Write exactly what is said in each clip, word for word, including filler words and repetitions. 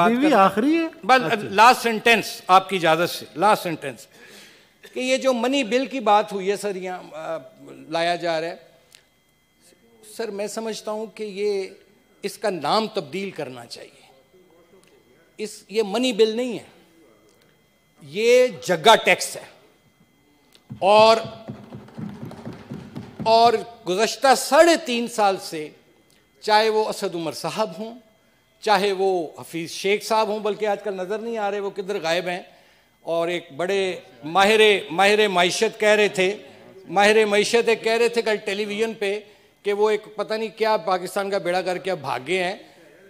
अभी भी आखिरी है बस लास्ट सेंटेंस आपकी इजाजत से, लास्ट सेंटेंस कि ये जो मनी बिल की बात हुई है सर, यहाँ लाया जा रहा है सर, मैं समझता हूँ कि ये इसका नाम तब्दील करना चाहिए। इस ये मनी बिल नहीं है, ये जगह टैक्स है। और और गुज़श्ता साढ़े तीन साल से चाहे वो असद उमर साहब हों, चाहे वो हफीज़ शेख साहब हों, बल्कि आजकल नज़र नहीं आ रहे, वो किधर गायब हैं। और एक बड़े माहिर माहिर मैशत कह रहे थे, माहिर मैशत कह रहे थे कल टेलीविज़न पे कि वो एक पता नहीं क्या पाकिस्तान का बेड़ा करके अब भागे हैं।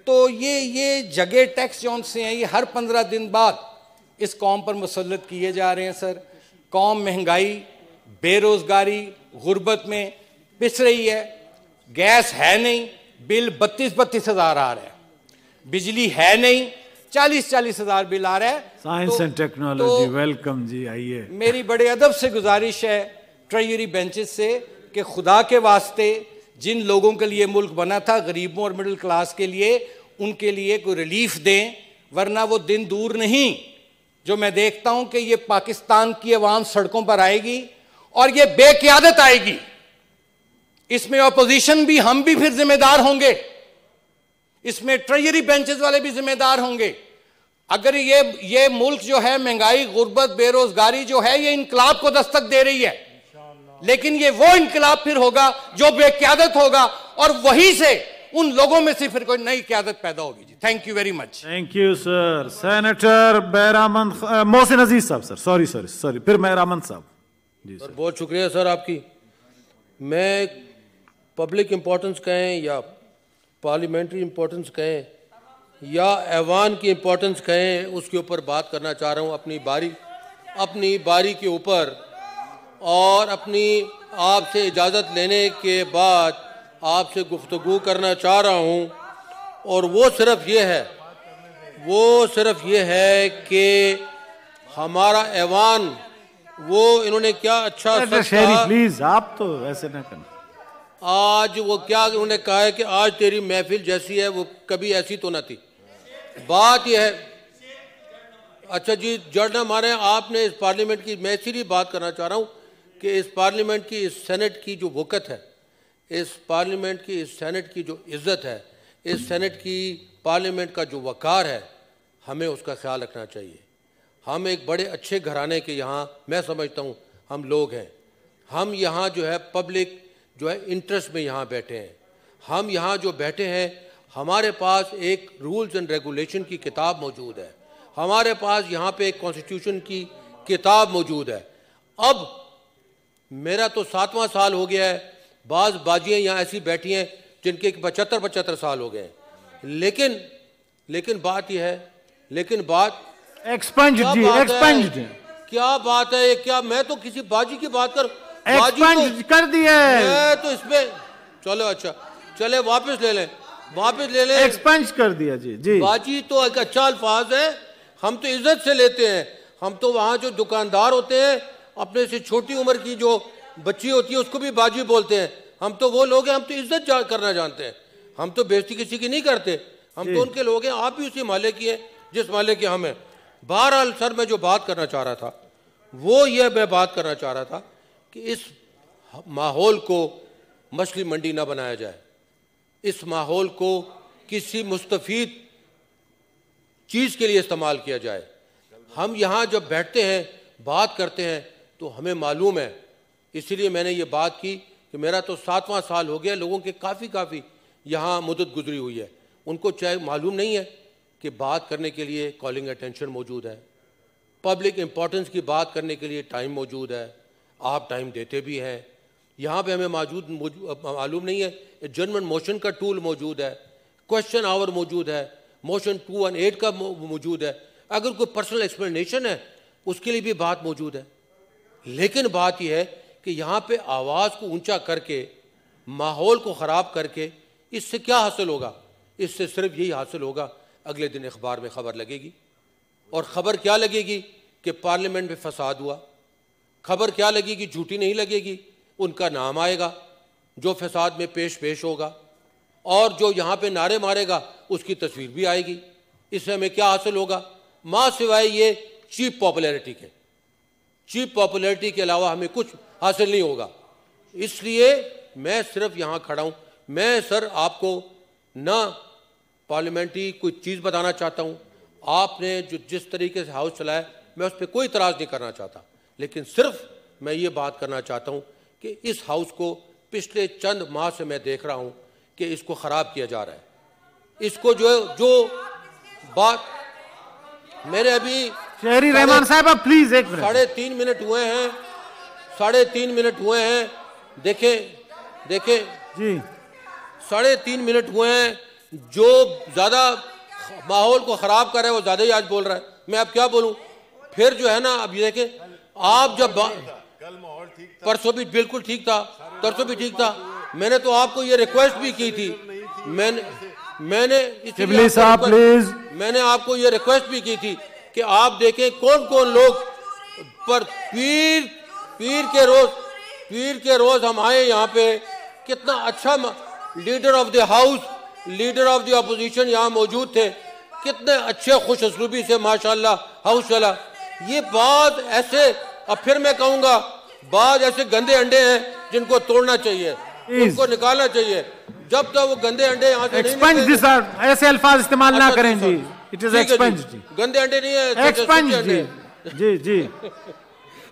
तो ये ये जगह टैक्स जॉन से हैं, ये हर पंद्रह दिन बाद इस कौम पर मुसलत किए जा रहे हैं सर। कौम महंगाई, बेरोज़गारी, गुर्बत में पिस रही है। गैस है नहीं, बिल बत्तीस बत्तीस हज़ार आ रहा है। बिजली है नहीं, चालीस चालीस हज़ार बिल आ रहा है। साइंस एंड टेक्नोलॉजी वेलकम जी, आइए। मेरी बड़े अदब से गुजारिश है ट्रेजरी बेंचेस से कि खुदा के वास्ते जिन लोगों के लिए मुल्क बना था, गरीबों और मिडिल क्लास के लिए, उनके लिए कोई रिलीफ दें, वरना वो दिन दूर नहीं जो मैं देखता हूं कि ये पाकिस्तान की अवाम सड़कों पर आएगी और ये बेक़यादत आएगी। इसमें अपोजिशन भी, हम भी फिर जिम्मेदार होंगे, इसमें ट्रेजरी बेंचेस वाले भी जिम्मेदार होंगे। अगर ये ये मुल्क जो है महंगाई, गुर्बत, बेरोजगारी जो है, ये इनकलाब को दस्तक दे रही है, लेकिन ये वो इनकलाब फिर होगा जो बेक़यादत होगा, और वहीं से उन लोगों में से फिर कोई नई क़यादत पैदा होगी जी। Thank you very much. Thank you sir. Senator Behramand Mohsin Aziz साहब सर, सॉरी सॉरी सॉरी फिर बैरामन साहब जी सर। बहुत शुक्रिया सर आपकी। मैं पब्लिक इम्पोर्टेंस कहें या पार्लियामेंट्री इम्पोर्टेंस कहें या ऐवान की इम्पोर्टेंस कहें, उसके ऊपर बात करना चाह रहा हूँ अपनी बारी अपनी बारी के ऊपर। और अपनी आपसे इजाज़त लेने के बाद आपसे गुफ्तगू करना चाह रहा हूँ, और वो सिर्फ़ ये है वो सिर्फ़ ये है कि हमारा ऐवान वो इन्होंने क्या अच्छा सोचा। प्लीज़ आप तो ऐसे ना करें। आज वो क्या उन्होंने कहा है कि आज तेरी महफिल जैसी है वो कभी ऐसी तो ना थी। बात यह है, अच्छा जी जड़ ना मारे आपने इस पार्लियामेंट की, मैं इसीलिए बात करना चाह रहा हूँ कि इस पार्लियामेंट की, इस सेनेट की जो वक़्त है, इस पार्लियामेंट की, इस सेनेट की जो इज़्ज़त है, इस सेनेट की, पार्लियामेंट का जो वक़ार है, हमें उसका ख्याल रखना चाहिए। हम एक बड़े अच्छे घराने के यहाँ, मैं समझता हूँ हम लोग हैं, हम यहाँ जो है पब्लिक जो है इंटरेस्ट में यहाँ बैठे हैं। हम यहाँ जो बैठे हैं, हमारे पास एक रूल्स एंड रेगुलेशन की किताब मौजूद है, हमारे पास यहाँ पे एक कॉन्स्टिट्यूशन की किताब मौजूद है। अब मेरा तो सातवां साल हो गया है, बाज़ बाजियाँ यहाँ ऐसी बैठी हैं जिनके पचहत्तर पचहत्तर साल हो गए हैं। लेकिन लेकिन बात यह है, लेकिन बात एक्सपेंड जी एक्सपेंड क्या बात है, क्या मैं तो किसी बाजी की बात कर एक्सपेंड कर दिया है तो इसमें चलो अच्छा चले वापस ले लें वापस ले लें एक्सपेंड कर दिया जी जी। बाजी तो एक अच्छा अल्फाज है, हम तो इज्जत से लेते हैं। हम तो वहाँ जो दुकानदार होते हैं, अपने से छोटी उम्र की जो बच्ची होती है उसको भी बाजी बोलते हैं। हम तो वो लोग हैं, हम तो इज्जत करना जानते हैं, हम तो बेइज्जती किसी की नहीं करते, हम तो उनके लोग हैं। आप भी उसी माले की हैं जिस माले के हम हैं। बहरहाल सर मैं जो बात करना चाह रहा था वो ये मैं बात करना चाह रहा था कि इस माहौल को मछली मंडी ना बनाया जाए, इस माहौल को किसी मुस्तफीद चीज़ के लिए इस्तेमाल किया जाए। हम यहाँ जब बैठते हैं, बात करते हैं, तो हमें मालूम है, इसीलिए मैंने ये बात की कि मेरा तो सातवां साल हो गया, लोगों के काफ़ी काफ़ी यहाँ मुद्दत गुजरी हुई है, उनको चाहे मालूम नहीं है कि बात करने के लिए कॉलिंग अटेंशन मौजूद है, पब्लिक इम्पोर्टेंस की बात करने के लिए टाइम मौजूद है, आप टाइम देते भी हैं। यहाँ पे हमें मौजूद मालूम नहीं है एडजर्नमेंट मोशन का टूल मौजूद है, क्वेश्चन आवर मौजूद है, मोशन टू वन एट का मौजूद है, अगर कोई पर्सनल एक्सप्लेनेशन है उसके लिए भी बात मौजूद है। लेकिन बात यह है कि यहाँ पे आवाज़ को ऊंचा करके माहौल को ख़राब करके इससे क्या हासिल होगा? इससे सिर्फ यही हासिल होगा, अगले दिन अखबार में ख़बर लगेगी, और ख़बर क्या लगेगी कि पार्लियामेंट में फसाद हुआ। खबर क्या लगेगी? झूठी नहीं लगेगी, उनका नाम आएगा जो फसाद में पेश पेश होगा, और जो यहाँ पे नारे मारेगा उसकी तस्वीर भी आएगी, इसमें हमें क्या हासिल होगा माँ सिवाय ये चीप पॉपुलैरिटी के। चीप पॉपुलैरिटी के अलावा हमें कुछ हासिल नहीं होगा। इसलिए मैं सिर्फ यहाँ खड़ा हूँ। मैं सर आपको ना पार्लियामेंट्री कोई चीज़ बताना चाहता हूँ। आपने जो जिस तरीके से हाउस चलाया मैं उस पर कोई इतराज़ नहीं करना चाहता, लेकिन सिर्फ मैं ये बात करना चाहता हूँ कि इस हाउस को पिछले चंद माह से मैं देख रहा हूँ कि इसको ख़राब किया जा रहा है। इसको जो जो बात मेरे अभी शहरी रहमान साहब आप प्लीज एक मिनट साढ़े तीन मिनट हुए हैं साढ़े तीन मिनट हुए हैं देखे देखे जी साढ़े तीन मिनट हुए हैं। जो ज्यादा माहौल को खराब कर रहा है वो ज्यादा ही आज बोल रहा है। मैं अब क्या बोलूं फिर जो है ना। अब ये देखें आप जब परसों भी बिल्कुल ठीक था, तरसों भी ठीक था। मैंने तो आपको ये रिक्वेस्ट भी की थी, मैंने मैंने प्लीज मैंने आपको ये रिक्वेस्ट भी की थी कि आप देखें कौन कौन लोग पर पीर पीर के रोज पीर के रोज हम आए यहाँ पे। कितना अच्छा leader of the house leader of the opposition यहाँ मौजूद थे। कितने अच्छे खुश असलूबी से माशाल्लाह हाउस चला। ये बात ऐसे अब फिर मैं कहूँगा बाद ऐसे गंदे अंडे हैं जिनको तोड़ना चाहिए, उनको निकालना चाहिए। जब तक तो वो गंदे अंडे यहाँ से नहीं निकले ऐसे अल्फाज इस्तेमाल ना करें जी। इट इज एक्सपेंज गंदे अंडे नहीं है एक्सपेंज जी जी जी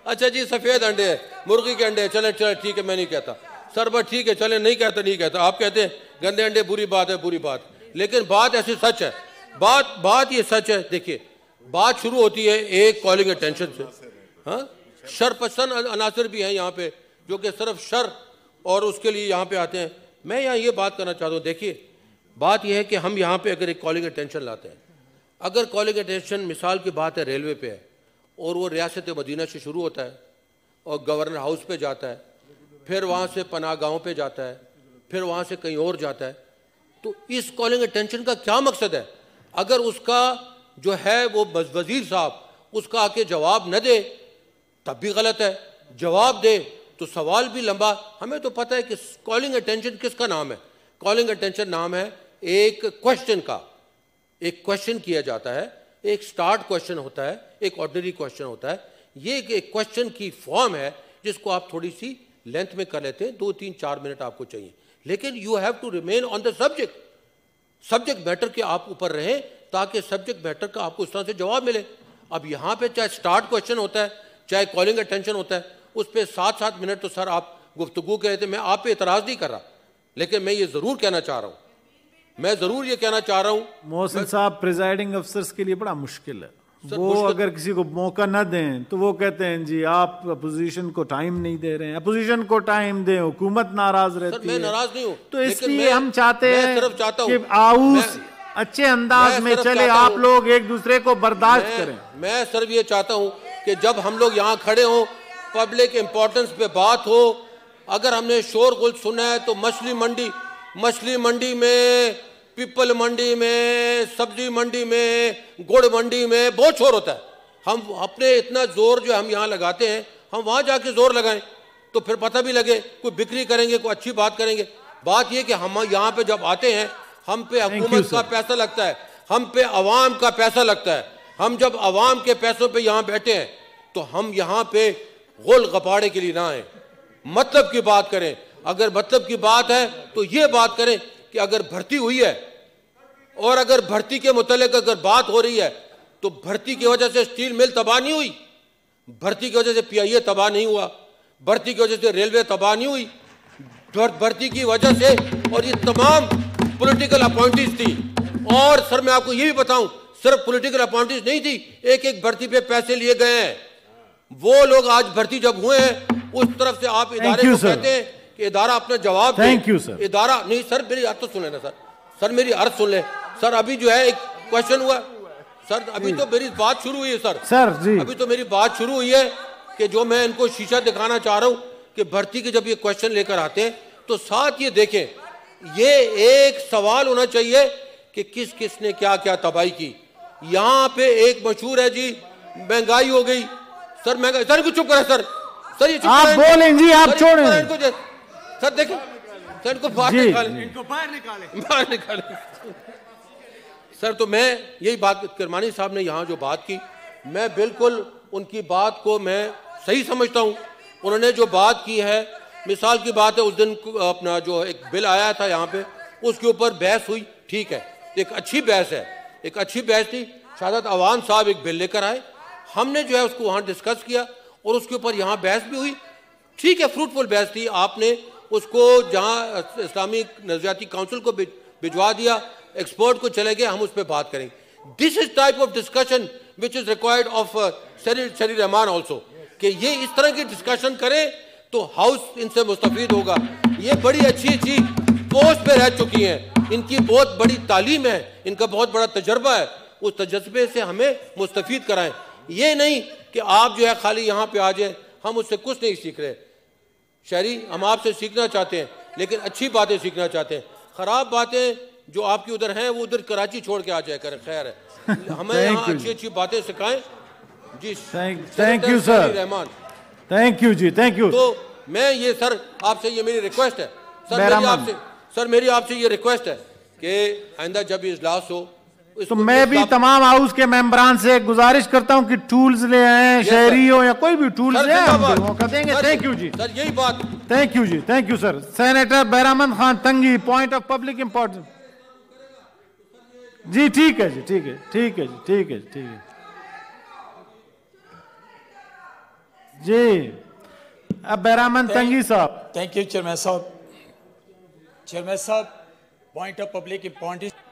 अच्छा जी सफेद अंडे मुर्गी के अंडे चले चले ठीक है मैं नहीं कहता सर बस ठीक है चले नहीं कहता नहीं कहता आप कहते हैं गंदे अंडे बुरी बात है बुरी बात। लेकिन बात ऐसी सच है, बात बात ये सच है। देखिए बात शुरू होती है एक कॉलिंग अटेंशन से। हाँ शरपसन अनासर भी हैं यहाँ पे जो कि सिर्फ शर और उसके लिए यहाँ पे आते हैं। मैं यहाँ ये बात करना चाहता हूँ। देखिए बात यह है कि हम यहाँ पे अगर एक कॉलिंग अटेंशन लाते हैं, अगर कॉलिंग अटेंशन मिसाल की बात है रेलवे पे है और वो रियासत मदीना से शुरू होता है और गवर्नर हाउस पे जाता है, फिर वहाँ से पनाह गाँव पे जाता है, फिर वहाँ से कहीं और जाता है, तो इस कॉलिंग अटेंशन का क्या मकसद है? अगर उसका जो है वो वजीर साहब उसका आके जवाब न दे तब भी गलत है, जवाब दे तो सवाल भी लंबा। हमें तो पता है कि कॉलिंग अटेंशन किसका नाम है। कॉलिंग अटेंशन नाम है एक क्वेश्चन का। एक क्वेश्चन किया जाता है, एक स्टार्ट क्वेश्चन होता है, एक ऑर्डिनरी क्वेश्चन होता है। ये एक क्वेश्चन की फॉर्म है जिसको आप थोड़ी सी लेंथ में कर लेते हैं, दो तीन चार मिनट आपको चाहिए, लेकिन you have to remain on the subject. Subject matter के आप ऊपर रहें ताकि सब्जेक्ट मैटर का आपको उस तरह से जवाब मिले। अब यहाँ पर चाहे स्टार्ट क्वेश्चन होता है चाहे कॉलिंग अटेंशन होता है, उस पर सात सात मिनट तो सर आप गुफ्तगू कहे थे। मैं आप पे इतराज़ नहीं कर रहा, लेकिन मैं ये ज़रूर कहना चाह रहा हूँ मैं ज़रूर ये कहना चाह रहा हूँ मोहसिन साहब प्रिजाइडिंग अफसर्स के लिए बड़ा मुश्किल है। वो मुश्किल अगर किसी को मौका ना दें तो वो कहते हैं जी आप अपोजिशन को टाइम नहीं दे रहे हैं, अपोजिशन को टाइम दें, हुकूमत नाराज रहती है। मैं नाराज नहीं हूँ, तो इसलिए हम चाहते हैं आउस अच्छे अंदाज में चले, आप लोग एक दूसरे को बर्दाश्त करें। मैं सिर्फ ये चाहता हूँ कि जब हम लोग यहाँ खड़े हों पब्लिक इम्पोर्टेंस पे बात हो। अगर हमने शोरगुल सुना है तो मछली मंडी मछली मंडी में, पीपल मंडी में, सब्जी मंडी में, गुड़ मंडी में बहुत शोर होता है। हम अपने इतना जोर जो हम यहाँ लगाते हैं हम वहाँ जाके जोर लगाएं तो फिर पता भी लगे, कोई बिक्री करेंगे, कोई अच्छी बात करेंगे। बात यह कि हम यहाँ पे जब आते हैं हम पे हुकूमत का पैसा लगता है, हम पे आवाम का पैसा लगता है। हम जब आवाम के पैसों पर यहाँ बैठे हैं तो हम यहाँ पे गोल गपाड़े के लिए ना आए, मतलब की बात करें। अगर मतलब की बात है तो ये बात करें कि अगर भर्ती हुई है और अगर भर्ती के मुतालिक अगर बात हो रही है तो भर्ती की वजह से स्टील मिल तबाह नहीं हुई, भर्ती की वजह से पीआईए तबाह नहीं हुआ, भर्ती की वजह से रेलवे तबाह नहीं हुई, भर्ती की वजह से और ये तमाम पॉलिटिकल अपॉइंटीज थी। और सर मैं आपको ये भी बताऊं सिर्फ पॉलिटिकल अपॉइंटीज नहीं थी, एक एक भर्ती पे पैसे लिए गए हैं। वो लोग आज भर्ती जब हुए हैं उस तरफ से आप इदारे को कहते हैं कि इदारा अपना जवाब दे। Thank you sir. इदारा नहीं सर मेरी अर्ज तो सुन लेना सर सर मेरी अर्ज सुन ले सर। अभी जो है एक क्वेश्चन हुआ सर, अभी तो मेरी बात शुरू हुई है सर सर जी अभी तो मेरी बात शुरू हुई है कि जो मैं इनको शीशा दिखाना चाह रहा हूँ कि भर्ती के जब ये क्वेश्चन लेकर आते हैं तो साथ ये देखें ये एक सवाल होना चाहिए कि किस किसने क्या क्या तबाही की। यहाँ पे एक मशहूर है जी महंगाई हो गई सर, मैं सर को चुप करा सर सर ये चुप आप बोलें जी आप छोड़ें सर। देखिए सर को बाहर निकालें, इनको बाहर निकालें, बाहर निकालें सर, तो मैं यही बात, किरमानी साहब ने यहाँ जो बात की, मैं बिल्कुल उनकी बात को मैं सही समझता हूँ। उन्होंने जो बात की है, मिसाल की बात है, उस दिन अपना जो एक बिल आया था यहाँ पे, उसके ऊपर बहस हुई, ठीक है, एक अच्छी बहस है, एक अच्छी बहस थी। शायद अवान साहब एक बिल लेकर आए, हमने जो है उसको वहाँ डिस्कस किया और उसके ऊपर यहाँ बहस भी हुई, ठीक है, फ्रूटफुल बहस थी। आपने उसको जहाँ इस्लामिक नजरियाती काउंसिल को भिजवा दिया, एक्सपर्ट को चले गए, हम उस पर बात करेंगे। This is type of discussion which is required of शरी रहमान ऑल्सो, कि ये इस तरह की डिस्कशन करें तो हाउस इनसे मुस्तफीद होगा। ये बड़ी अच्छी अच्छी पोस्ट पे रह चुकी हैं, इनकी बहुत बड़ी तालीम है, इनका बहुत बड़ा तजर्बा है, उस तजर्बे से हमें मुस्तफीद कराएं। ये नहीं कि आप जो है खाली यहाँ पे आ जाएं, हम उससे कुछ नहीं सीख रहे। शहरी, हम आपसे सीखना चाहते हैं, लेकिन अच्छी बातें सीखना चाहते हैं। ख़राब बातें जो आपकी उधर हैं वो उधर कराची छोड़ के आ जाए करें, खैर है, हमें यहाँ अच्छी अच्छी बातें सिखाएं। जी, thank you sir Rahman, thank you जी, थैंक यू। तो मैं ये सर आपसे ये मेरी रिक्वेस्ट है सर, मेरी आपसे सर मेरी आपसे ये रिक्वेस्ट है कि आइंदा जब ये इजलास हो तो मैं भी तमाम हाउस के मेंबरान से गुजारिश करता हूँ कि टूल्स ले आए, शहरी हो या कोई भी टूल्स ले आएंगे। थैंक यू जी सर, यही बात, थैंक यू जी, thank you sir. Senator Behramand Khan Tangi, point of public importance. जी ठीक है जी, ठीक है, ठीक है जी, ठीक है, ठीक है जी। अब बैरामन तंगी साहब। थैंक यू चेयरमैन साहब। चेयरमैन साहब, पॉइंट ऑफ पब्लिक इम्पोर्टेंस।